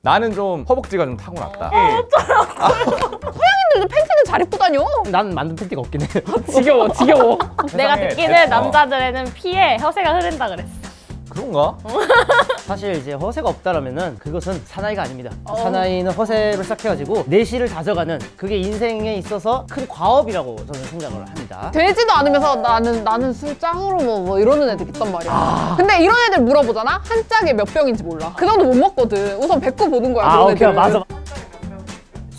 나는 좀 허벅지가 좀 타고났다. 서양인들도 팬티는 잘 입고 다녀. 난 만든 팬티가 없긴 해. 지겨워, 지겨워. 내가 듣기는 남자들에는 피에 허세가 흐른다 그랬어. 그런가? 사실 이제 허세가 없다라면은 그것은 사나이가 아닙니다. 사나이는 허세를 시작해가지고 내실을 다져가는, 그게 인생에 있어서 큰 과업이라고 저는 생각을 합니다. 되지도 않으면서 나는 술 짱으로 뭐 이러는 애들 있단 말이야. 근데 이런 애들 물어보잖아? 한 짝에 몇 병인지 몰라. 그 정도 못 먹거든. 우선 100구 보는 거야. 그런 애들은. 맞아.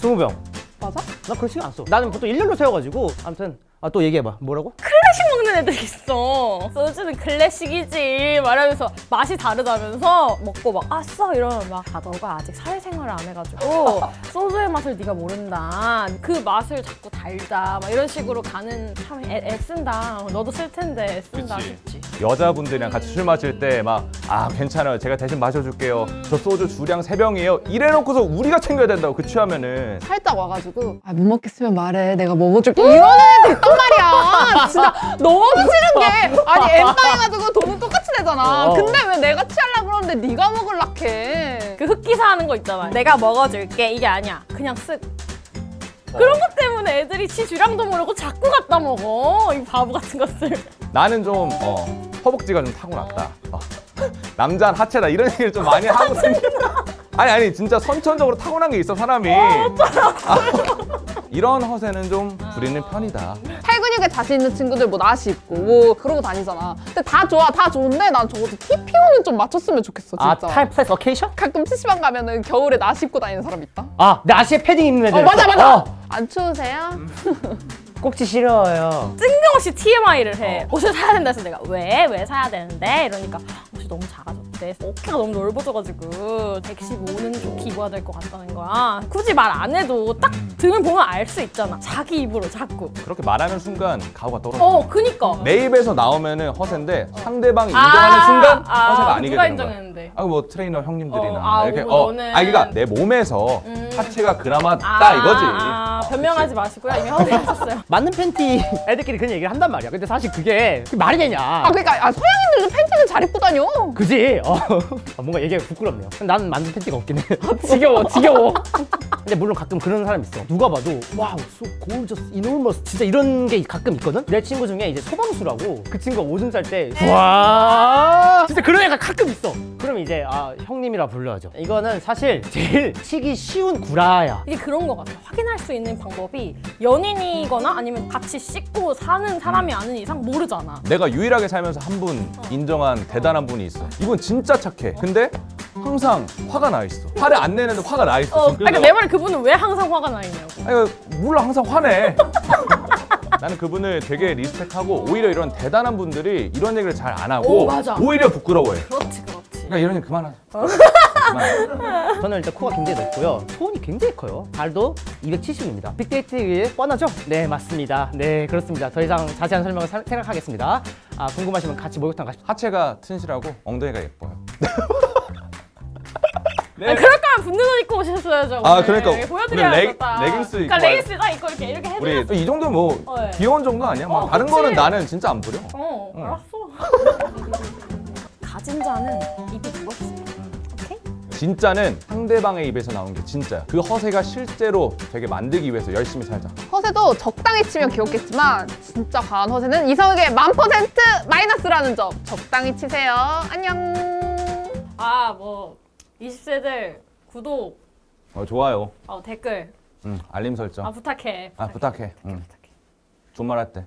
20병. 맞아? 나 그걸 신경 안 써. 나는 보통 일렬로 세워가지고. 아무튼 또 얘기해봐. 뭐라고? 클래식 먹는 애들 있어. 소주는 클래식이지 말하면서 맛이 다르다면서 먹고 막 아싸 이러면 막 너가 아직 사회생활을 안 해가지고 소주의 맛을 네가 모른다. 그 맛을 자꾸 달다. 막 이런 식으로 가는. 참 애쓴다. 너도 쓸 텐데 애쓴다. 그치. 여자분들이랑 같이 술 마실 때 막 괜찮아요. 제가 대신 마셔줄게요. 저 소주 주량 3병이에요. 이래놓고서 우리가 챙겨야 된다고. 그 취하면은 살짝 와가지고 못 먹겠으면 말해. 내가 먹어줄게. 이런 애들 있단 말이야. 진짜 너무 싫은 게, 아니 엠바 해가지고 돈은 똑같이 내잖아. 근데 왜 내가 취하려고 그러는데 네가 먹을라 해. 그 흑기사 하는 거 있잖아. 내가 먹어줄게 이게 아니야. 그냥 쓱. 그런 것 때문에 애들이 지 주량도 모르고 자꾸 갖다 먹어. 이 바보 같은 것을. 나는 좀 허벅지가 좀 타고났다. 남자는 하체다 이런 얘기를 좀 많이 하고 생긴다. 아니 진짜 선천적으로 타고난 게 있어 사람이. 이런 허세는 좀 부리는 편이다. 팔근육에 자신 있는 친구들 뭐 나시 입고 뭐 그러고 다니잖아. 근데 다 좋아, 다 좋은데 난 적어도 TPO는 좀 맞췄으면 좋겠어 진짜. 타임 플러스 어케이션? 가끔 PC방 가면은 겨울에 나시 입고 다니는 사람 있다? 나시에 패딩 입는 애들. 맞아. 안 추우세요? 꼭지 싫어요. 뜬금없이 TMI를 해. 옷을 사야 된다 해서 내가 왜 사야 되는데? 이러니까 옷이 너무 작아졌대. 어깨가 너무 넓어져가지고 115는 좋게 입어야 될 것 같다는 거야. 굳이 말 안 해도 딱 등을 보면 알 수 있잖아. 자기 입으로 자꾸. 그렇게 말하는 순간 가오가 떨어져. 그니까. 내 입에서 나오면은 허세인데 상대방이 인정하는 순간 허세가 아니게 되는 거야. 누가 인정했는데? 뭐 트레이너 형님들이나 이렇게. 그러니까 내 몸에서 하체가 그나마 딱 이거지. 변명하지 마시고요. 이미 허세하셨어요. 맞는 팬티 애들끼리 그런 얘기를 한단 말이야. 근데 사실 그게 말이 되냐. 그러니까 서양인들도 팬티는 잘 입고 다녀. 그지? 뭔가 얘기가 부끄럽네요. 난 맞는 팬티가 없긴 해. 지겨워. 근데 물론 가끔 그런 사람 있어. 누가 봐도 와우, so gorgeous, enormous 진짜 이런 게 가끔 있거든? 내 친구 중에 이제 소방수라고, 그 친구가 오줌 쌀 때 와 진짜 그런 애가 가끔 있어. 그럼 이제 형님이라 불러야죠. 이거는 사실 제일 치기 쉬운 구라야. 이게 그런 거 같아. 확인할 수 있는 방법이 연인이거나 아니면 같이 씻고 사는 사람이 아닌 이상 모르잖아. 내가 유일하게 살면서 한 분 인정한 대단한 분이 있어. 이분 진짜 착해. 근데 항상 화가 나 있어. 화를 안 내는데 화가 나 있어. 그러니까 내 말은 그분은 왜 항상 화가 나 있냐고. 아니 몰라, 항상 화내. 나는 그분을 되게 리스펙하고 오히려 이런 대단한 분들이 이런 얘기를 잘 안 하고 오히려 부끄러워해. 그렇지. 그러니까 이런 얘기 그만하자. 저는 일단 코가 굉장히 넓고요. 손이 굉장히 커요. 발도 270입니다. 빅데이트에 뻔하죠? 네, 맞습니다. 네, 그렇습니다. 더 이상 자세한 설명을 생각하겠습니다. 궁금하시면 같이 목욕탕 가십시오. 하체가 튼실하고 엉덩이가 예뻐요. 네. 그럴 거면 붙는 옷 입고 오셨어야죠. 그러니까 보여드려야겠다. 레깅스 입고. 그러니까 레깅스 딱 입고 이렇게 해드렸어. 이 정도 뭐 귀여운 정도 아니야? 다른 거는 나는 진짜 안 부려. 알았어. 가진 자는 입이 무겁습니다. 진짜는 상대방의 입에서 나온 게 진짜야. 그 허세가 실제로 되게 만들기 위해서 열심히 살자. 허세도 적당히 치면 귀엽겠지만 진짜 과한 허세는 이성에게 1000% 마이너스라는 점 적당히 치세요. 안녕. 뭐 20세들 구독, 좋아요, 댓글, 알림 설정, 부탁해. 부탁해. 존말할 때.